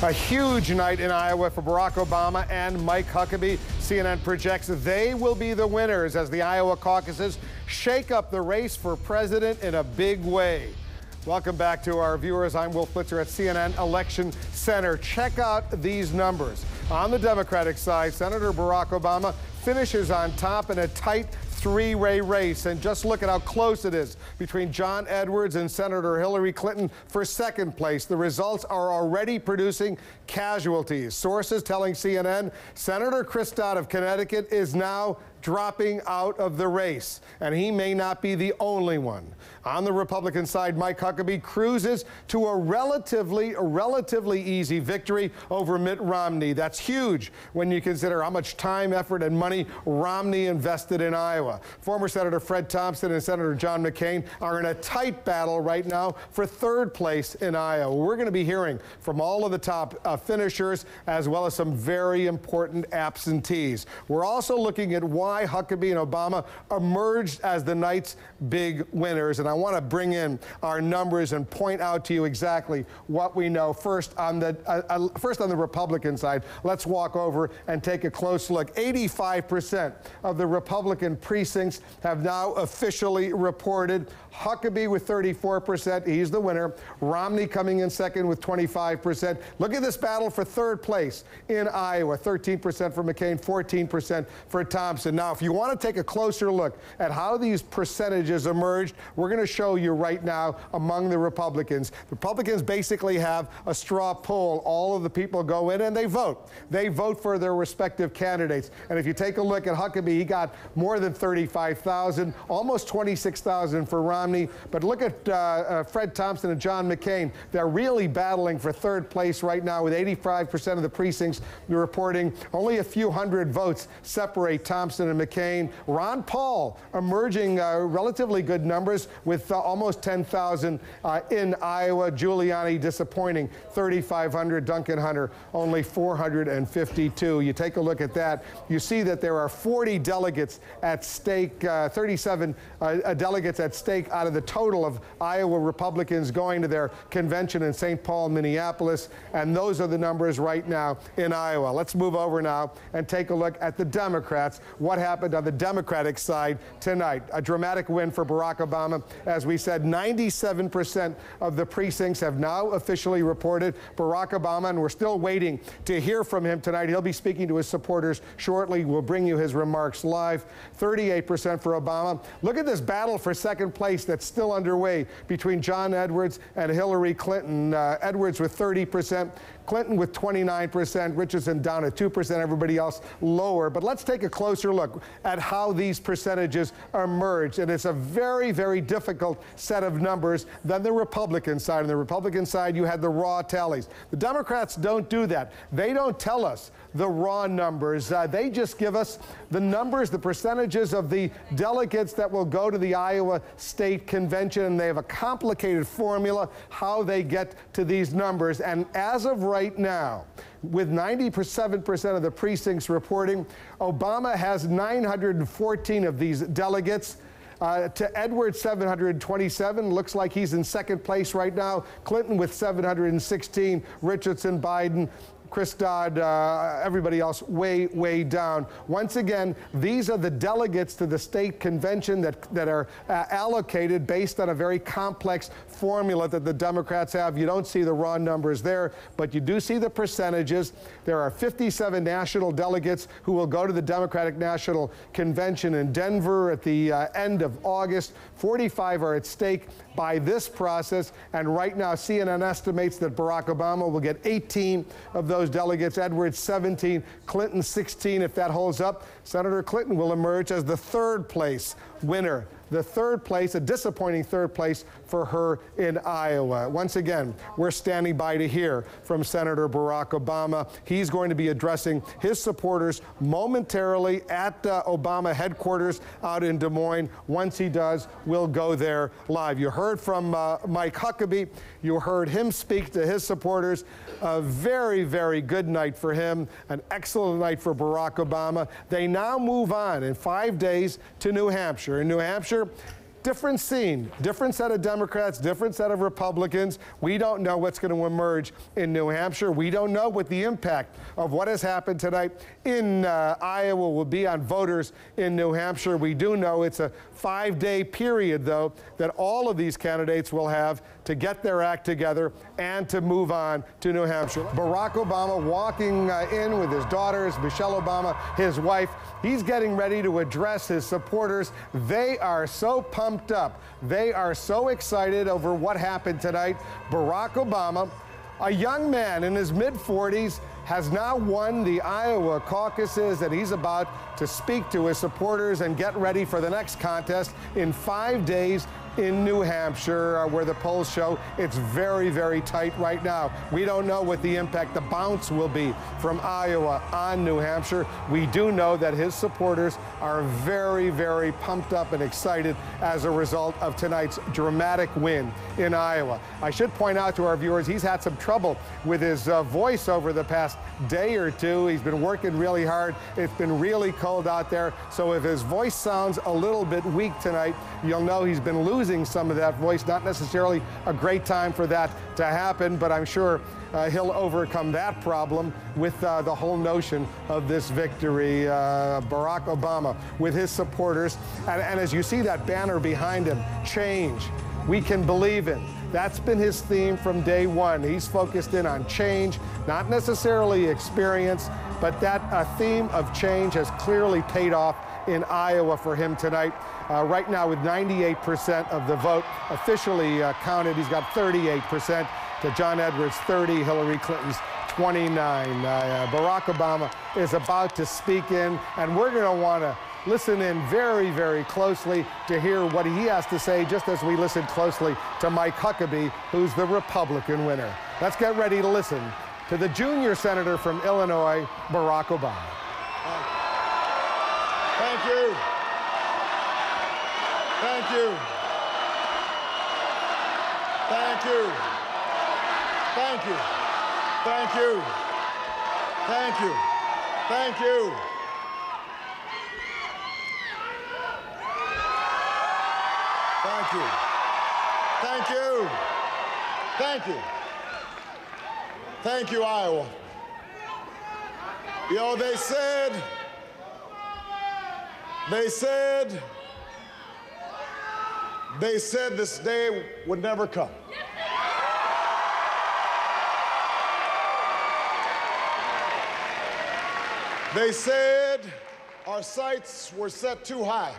A huge night in Iowa for Barack Obama and Mike Huckabee. CNN projects they will be the winners as the Iowa caucuses shake up the race for president in a big way. Welcome back to our viewers. I'm Wolf Blitzer at CNN Election Center. Check out these numbers. On the Democratic side, Senator Barack Obama finishes on top in a tight three-way race, and just look at how close it is between John Edwards and Senator Hillary Clinton for second place. The results are already producing casualties. Sources telling CNN Senator Chris Dodd of Connecticut is now dropping out of the race, and he may not be the only one. On the Republican side, Mike Huckabee cruises to a relatively easy victory over Mitt Romney. That's huge when you consider how much time, effort, and money Romney invested in Iowa. Former Senator Fred Thompson and Senator John McCain are in a tight battle right now for third place in Iowa. We're going to be hearing from all of the top finishers, as well as some very important absentees. We're also looking at why Huckabee and Obama emerged as the night's big winners. And I want to bring in our numbers and point out to you exactly what we know. First on the Republican side, let's walk over and take a close look. 85% of the Republican precincts have now officially reported. Huckabee with 34%, he's the winner. Romney coming in second with 25%. Look at this battle for third place in Iowa. 13% for McCain, 14% for Thompson. Now, if you want to take a closer look at how these percentages emerged, we're going to show you right now among the Republicans. Republicans basically have a straw poll. All of the people go in and they vote. They vote for their respective candidates. And if you take a look at Huckabee, he got more than 35,000, almost 26,000 for Romney. But look at Fred Thompson and John McCain. They're really battling for third place right now with 85% of the precincts reporting. Only a few hundred votes separate Thompson and McCain. Ron Paul emerging relatively good numbers with almost 10,000 in Iowa. Giuliani disappointing, 3,500. Duncan Hunter only 452. You take a look at that. You see that there are 40 delegates at stake, 37 delegates at stake out of the total of Iowa Republicans going to their convention in St. Paul, Minneapolis, and those are the numbers right now in Iowa. Let's move over now and take a look at the Democrats. What happened on the Democratic side tonight? A dramatic win for Barack Obama. As we said, 97% of the precincts have now officially reported Barack Obama, and we're still waiting to hear from him tonight. He'll be speaking to his supporters shortly. We'll bring you his remarks live. 38% for Obama. Look at this battle for second place that's still underway between John Edwards and Hillary Clinton. Edwards with 30%, Clinton with 29%, Richardson down at 2%, everybody else lower. But let's take a closer look at how these percentages emerged. And it's a very, very difficult set of numbers than the Republican side. On the Republican side, you had the raw tallies. The Democrats don't do that. They don't tell us the raw numbers. They just give us the numbers, the percentages of the delegates that will go to the Iowa State Convention, and they have a complicated formula how they get to these numbers. And as of right now, with 97% of the precincts reporting, Obama has 914 of these delegates. To Edwards, 727. Looks like he's in second place right now. Clinton with 716. Richardson, Biden, Chris Dodd, everybody else way, way down. Once again, these are the delegates to the state convention that are allocated based on a very complex formula that the Democrats have. You don't see the raw numbers there, but you do see the percentages. There are 57 national delegates who will go to the Democratic National Convention in Denver at the end of August. 45 are at stake by this process, and right now CNN estimates that Barack Obama will get 18 of those delegates, Edwards 17, Clinton 16. If that holds up, Senator Clinton will emerge as the third place winner. The third place, a disappointing third place for her in Iowa. Once again, we're standing by to hear from Senator Barack Obama. He's going to be addressing his supporters momentarily at Obama headquarters out in Des Moines. Once he does, we'll go there live. You heard from Mike Huckabee. You heard him speak to his supporters. A very, very good night for him. An excellent night for Barack Obama. They now move on in 5 days to New Hampshire. In New Hampshire, Different scene, different set of Democrats, different set of Republicans. We don't know what's going to emerge in New Hampshire. We don't know what the impact of what has happened tonight in Iowa will be on voters in New Hampshire. We do know it's a 5-day period, though, that all of these candidates will have to get their act together and to move on to New Hampshire. Barack Obama walking in with his daughters, Michelle Obama, his wife. He's getting ready to address his supporters. They are so pumped up. They are so excited over what happened tonight. Barack Obama, a young man in his mid-40s, has now won the Iowa caucuses, and he's about to speak to his supporters and get ready for the next contest in 5 days in New Hampshire, where the polls show it's very, very tight right now. We don't know what the impact, the bounce will be from Iowa on New Hampshire. We do know that his supporters are very, very pumped up and excited as a result of tonight's dramatic win in Iowa. I should point out to our viewers, he's had some trouble with his voice over the past day or two. He's been working really hard. It's been really cold out there. So if his voice sounds a little bit weak tonight, you'll know he's been losing some of that voice. Not necessarily a great time for that to happen, but I'm sure he'll overcome that problem with the whole notion of this victory. Barack Obama with his supporters. And as you see that banner behind him, change, we can believe in. That's been his theme from day one. He's focused in on change, not necessarily experience, but that theme of change has clearly paid off in Iowa for him tonight. Right now with 98% of the vote officially counted, he's got 38% to John Edwards, 30, Hillary Clinton's 29. Barack Obama is about to speak in, and we're going to want to listen in very, very closely to hear what he has to say, just as we listen closely to Mike Huckabee, who's the Republican winner. Let's get ready to listen to the junior senator from Illinois, Barack Obama. Thank you. Thank you. Thank you. Thank you. Thank you. Thank you. Thank you. Thank you. Thank you. Thank you. Thank you, Iowa. You know, they said this day would never come. They said our sights were set too high.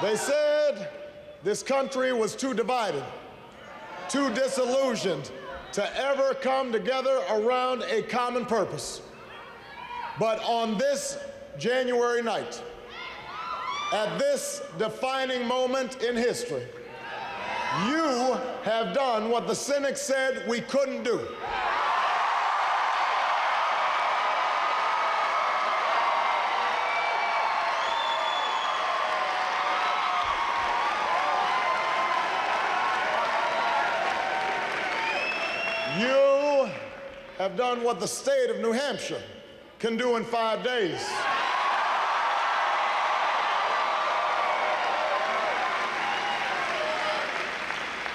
They said this country was too divided, too disillusioned to ever come together around a common purpose. But on this January night, at this defining moment in history, you have done what the cynics said we couldn't do. You have done what the state of New Hampshire can do in 5 days.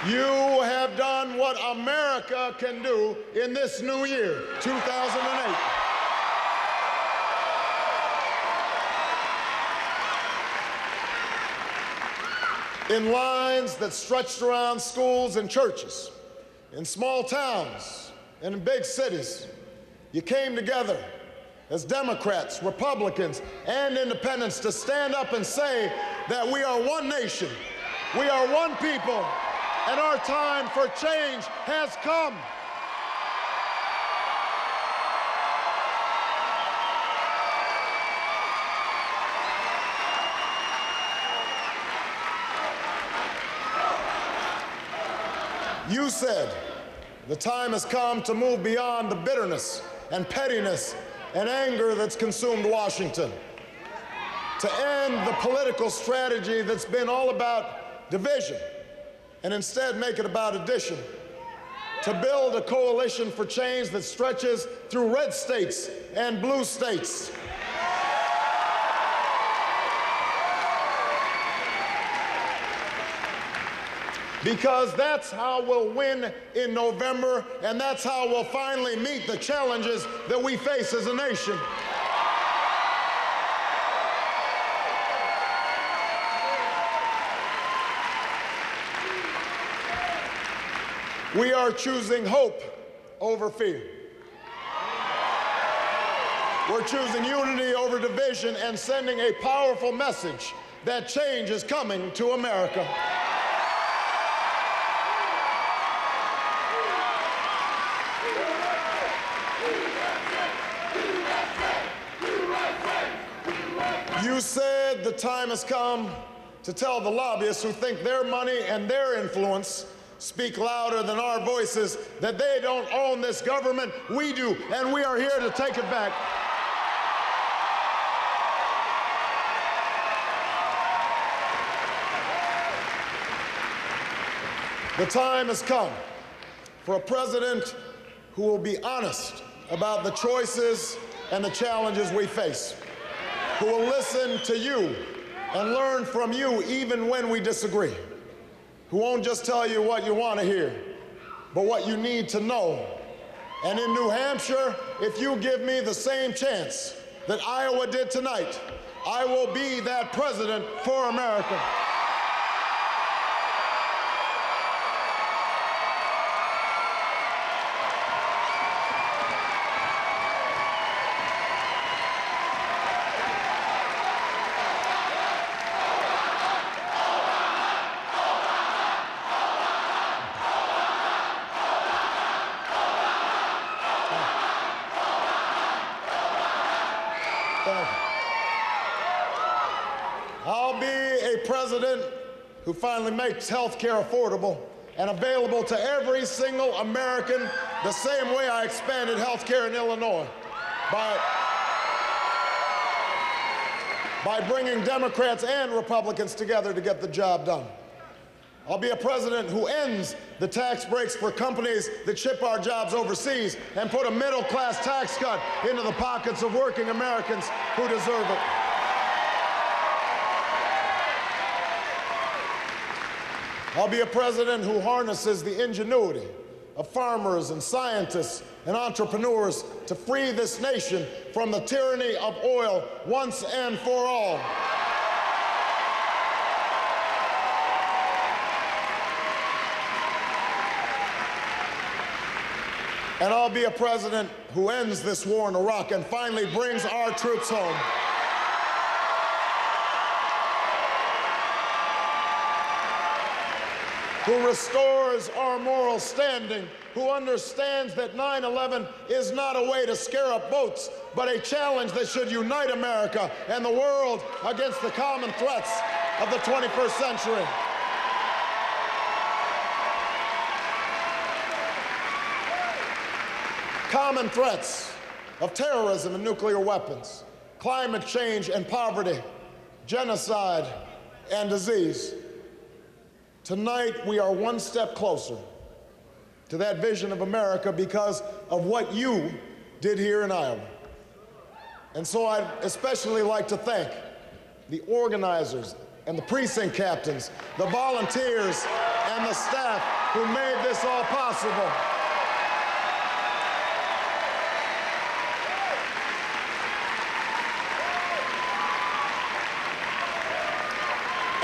You have done what America can do in this new year, 2008. In lines that stretched around schools and churches, in small towns and in big cities, you came together as Democrats, Republicans, and independents to stand up and say that we are one nation, we are one people, and our time for change has come. You said the time has come to move beyond the bitterness and pettiness and anger that's consumed Washington, to end the political strategy that's been all about division and instead make it about addition, to build a coalition for change that stretches through red states and blue states. because that's how we'll win in November, and that's how we'll finally meet the challenges that we face as a nation. We are choosing hope over fear. We're choosing unity over division and sending a powerful message that change is coming to America. You said the time has come to tell the lobbyists who think their money and their influence speak louder than our voices that they don't own this government. We do, and we are here to take it back. The time has come for a president who will be honest about the choices and the challenges we face, who will listen to you and learn from you even when we disagree, who won't just tell you what you want to hear, but what you need to know. And in New Hampshire, if you give me the same chance that Iowa did tonight, I will be that president for America. Who finally makes health care affordable and available to every single American the same way I expanded health care in Illinois by bringing Democrats and Republicans together to get the job done. I'll be a president who ends the tax breaks for companies that ship our jobs overseas and put a middle-class tax cut into the pockets of working Americans who deserve it. I'll be a president who harnesses the ingenuity of farmers and scientists and entrepreneurs to free this nation from the tyranny of oil once and for all. And I'll be a president who ends this war in Iraq and finally brings our troops home. Who restores our moral standing, who understands that 9/11 is not a way to scare up votes, but a challenge that should unite America and the world against the common threats of the 21st century. Common threats of terrorism and nuclear weapons, climate change and poverty, genocide and disease. Tonight, we are one step closer to that vision of America because of what you did here in Iowa. And so I'd especially like to thank the organizers and the precinct captains, the volunteers, and the staff who made this all possible.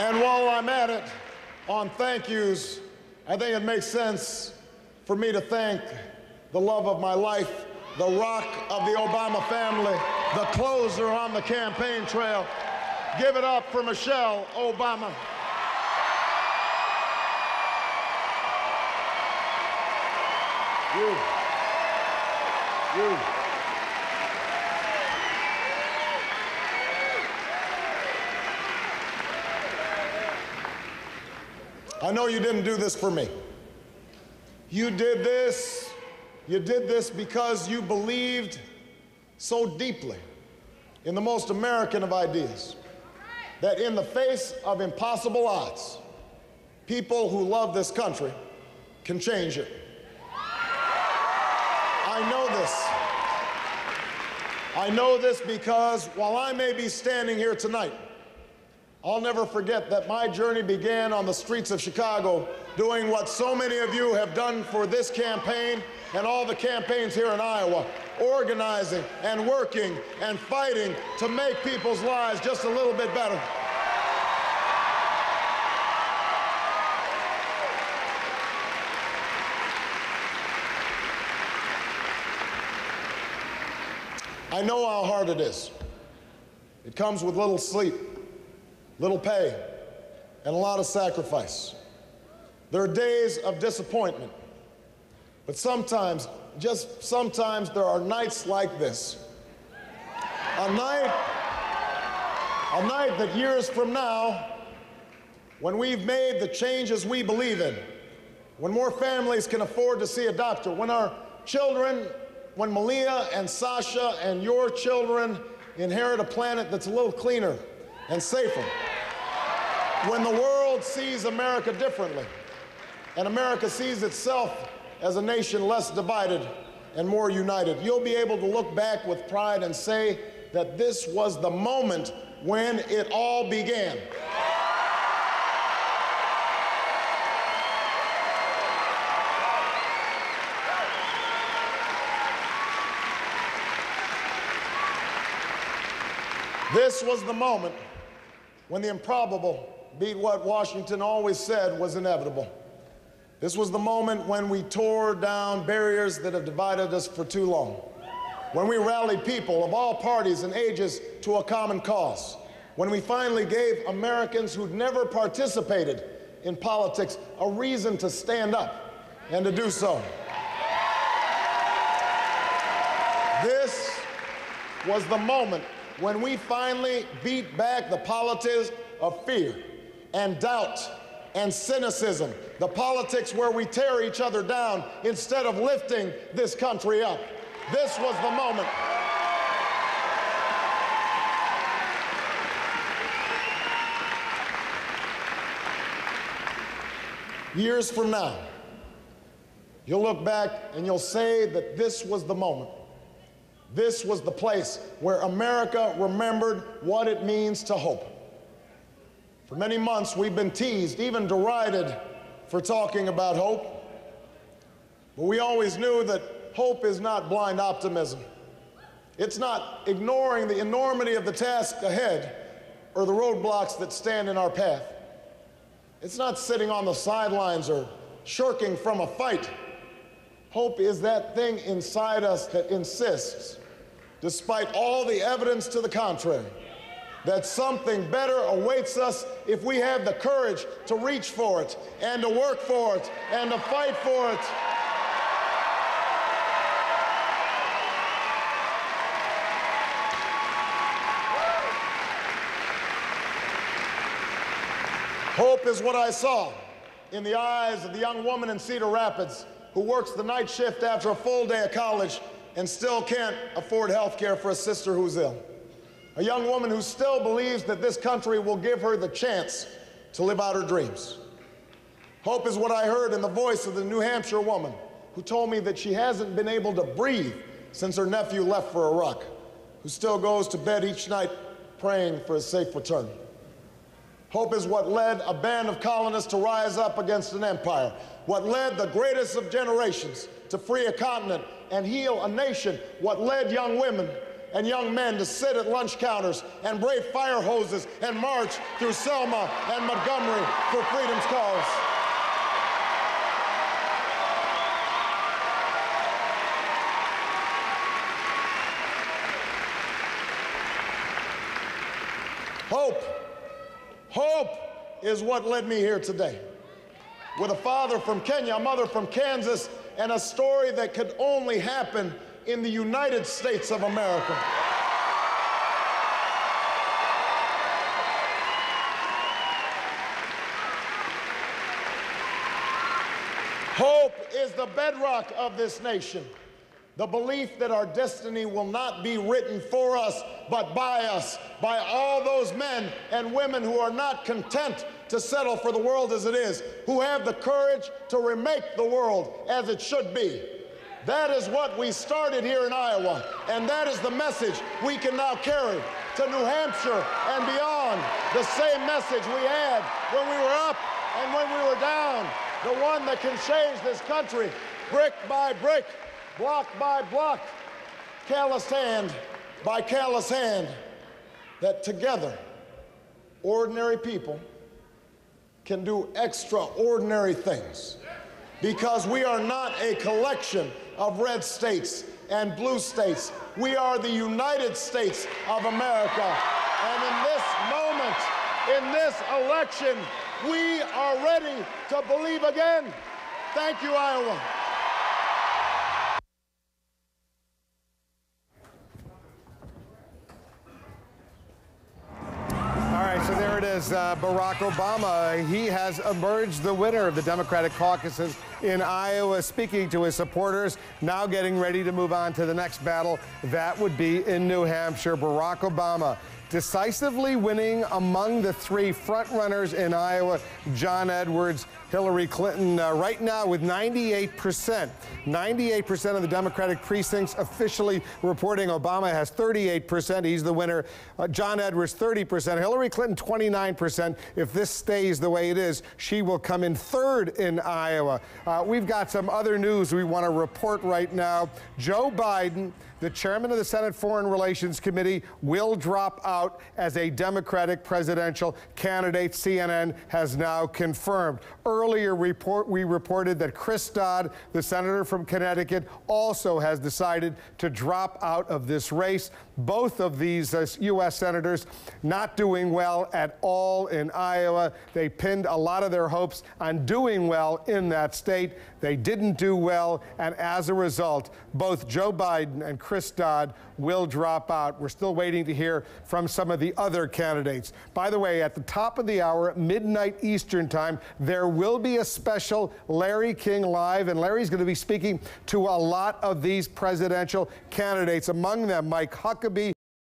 And while I'm at it, on thank yous, I think it makes sense for me to thank the love of my life, the rock of the Obama family, the closer on the campaign trail. Give it up for Michelle Obama. You. I know you didn't do this for me. You did this because you believed so deeply in the most American of ideas, that in the face of impossible odds, people who love this country can change it. I know this because while I may be standing here tonight, I'll never forget that my journey began on the streets of Chicago, doing what so many of you have done for this campaign and all the campaigns here in Iowa, organizing and working and fighting to make people's lives just a little bit better. I know how hard it is. It comes with little sleep, little pay, and a lot of sacrifice. There are days of disappointment, but sometimes, just sometimes, there are nights like this. A night that years from now, when we've made the changes we believe in, when more families can afford to see a doctor, when our children, when Malia and Sasha and your children inherit a planet that's a little cleaner and safer, when the world sees America differently, and America sees itself as a nation less divided and more united, you'll be able to look back with pride and say that this was the moment when it all began. This was the moment when the improbable beat what Washington always said was inevitable. This was the moment when we tore down barriers that have divided us for too long, when we rallied people of all parties and ages to a common cause, when we finally gave Americans who'd never participated in politics a reason to stand up and to do so. This was the moment when we finally beat back the politics of fear and doubt and cynicism, the politics where we tear each other down instead of lifting this country up. This was the moment. Years from now, you'll look back and you'll say that this was the moment. This was the place where America remembered what it means to hope. For many months, we've been teased, even derided, for talking about hope. But we always knew that hope is not blind optimism. It's not ignoring the enormity of the task ahead or the roadblocks that stand in our path. It's not sitting on the sidelines or shirking from a fight. Hope is that thing inside us that insists, despite all the evidence to the contrary, that something better awaits us if we have the courage to reach for it, and to work for it, and to fight for it. Hope is what I saw in the eyes of the young woman in Cedar Rapids who works the night shift after a full day of college and still can't afford health care for a sister who's ill. A young woman who still believes that this country will give her the chance to live out her dreams. Hope is what I heard in the voice of the New Hampshire woman who told me that she hasn't been able to breathe since her nephew left for Iraq, who still goes to bed each night praying for his safe return. Hope is what led a band of colonists to rise up against an empire, what led the greatest of generations to free a continent and heal a nation, what led young women and young men to sit at lunch counters and brave fire hoses and march through Selma and Montgomery for freedom's cause. Hope is what led me here today, with a father from Kenya, a mother from Kansas, and a story that could only happen in the United States of America. Hope is the bedrock of this nation, the belief that our destiny will not be written for us, but by us, by all those men and women who are not content to settle for the world as it is, who have the courage to remake the world as it should be. That is what we started here in Iowa, and that is the message we can now carry to New Hampshire and beyond. on the same message we had when we were up and when we were down, the one that can change this country brick by brick, block by block, callous hand by callous hand, that together ordinary people can do extraordinary things, because we are not a collection of red states and blue states. We are the United States of America. And in this moment, in this election, we are ready to believe again. Thank you, Iowa. All right, so there it is, Barack Obama. He has emerged the winner of the Democratic caucuses in Iowa, speaking to his supporters, now getting ready to move on to the next battle. That would be in New Hampshire. Barack Obama decisively winning among the three frontrunners in Iowa, John Edwards, Hillary Clinton, right now with 98%. 98% of the Democratic precincts officially reporting. Obama has 38%. He's the winner. John Edwards, 30%. Hillary Clinton, 29%. If this stays the way it is, she will come in third in Iowa. We've got some other news we want to report right now. Joe Biden, the chairman of the Senate Foreign Relations Committee, will drop out as a Democratic presidential candidate. CNN has now confirmed. Earlier we reported that Chris Dodd, the senator from Connecticut, also has decided to drop out of this race. Both of these U.S. senators not doing well at all in Iowa. They pinned a lot of their hopes on doing well in that state. They didn't do well, and as a result, both Joe Biden and Chris Dodd will drop out. We're still waiting to hear from some of the other candidates. By the way, at the top of the hour, midnight Eastern time, there will be a special Larry King Live, and Larry's going to be speaking to a lot of these presidential candidates, among them Mike Huckabee.